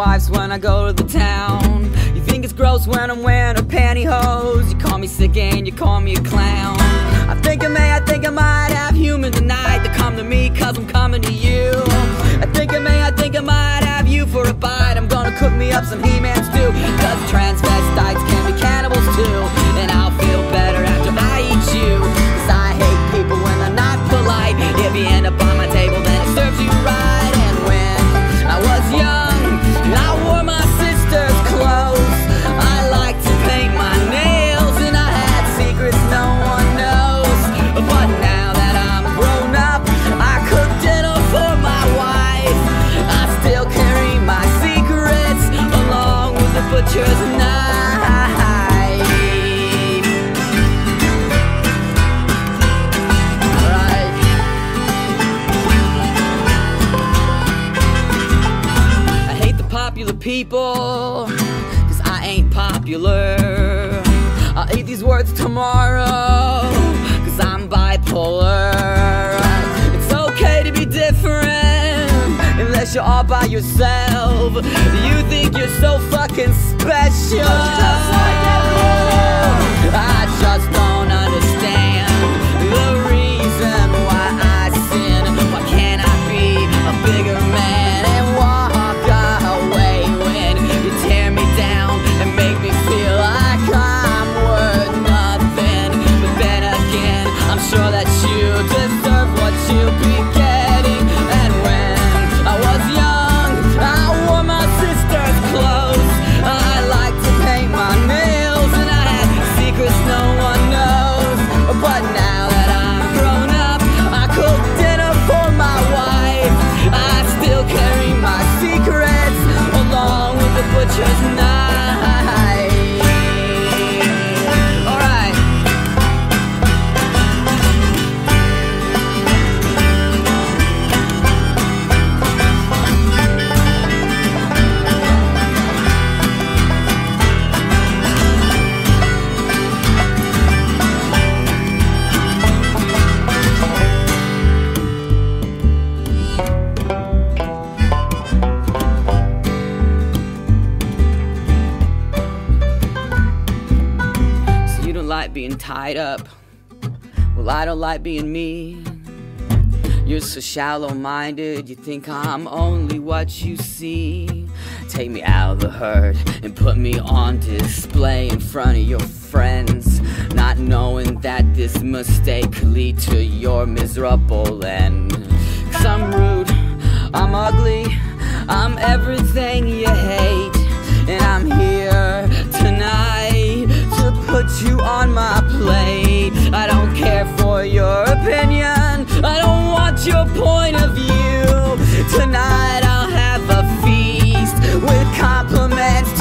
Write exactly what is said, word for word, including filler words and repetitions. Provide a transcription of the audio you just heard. wives when I go to the town. You think it's gross when I'm wearing her pantyhose. You call me sick and you call me a clown. I think I may, I think I might have humans tonight to come to me, cause I'm coming to you. I think I may, I think I might have you for a bite. I'm gonna cook me up some He-Man stew, cause transvestites can be cannibals too. And I'll feel better after I eat you, cause I hate people when they're not polite. If you end up on my table then it serves you right. And when I was young and I wore my sister's clothes, I liked to paint my nails and I had secrets no one knows. But now that I'm grown up, I cook dinner for my wife. I still carry my secrets along with the butcher's knife. Alright. I hate the popular people, cause I ain't popular. I'll eat these words tomorrow, cause I'm bipolar. It's okay to be different, unless you're all by yourself. You think you're so fucking special. I just don't understand the reason why I sin. Why can't I be a bigger man and walk away when you tear me down and make me feel like I'm worth nothing? But then again, I'm sure that you deserve what you be getting. And when I was young, I wore my sister's clothes. I liked to paint my nails and I had secrets no one knows. But now that I'm grown up, I cook dinner for my wife. I still carry my secrets along with the butcher's knife. Alright. So you don't like being tied up. Well, I don't like being me. You're so shallow-minded, you think I'm only what you see. Take me out of the herd and put me on display in front of your friends, not knowing that this mistake could lead to your miserable end. 'Cause I'm rude, I'm ugly, I'm everything you hate. And I'm here tonight to put you on my plate. I don't care for your opinion, I don't want your point of view. Tonight I'll have a feast with compliments.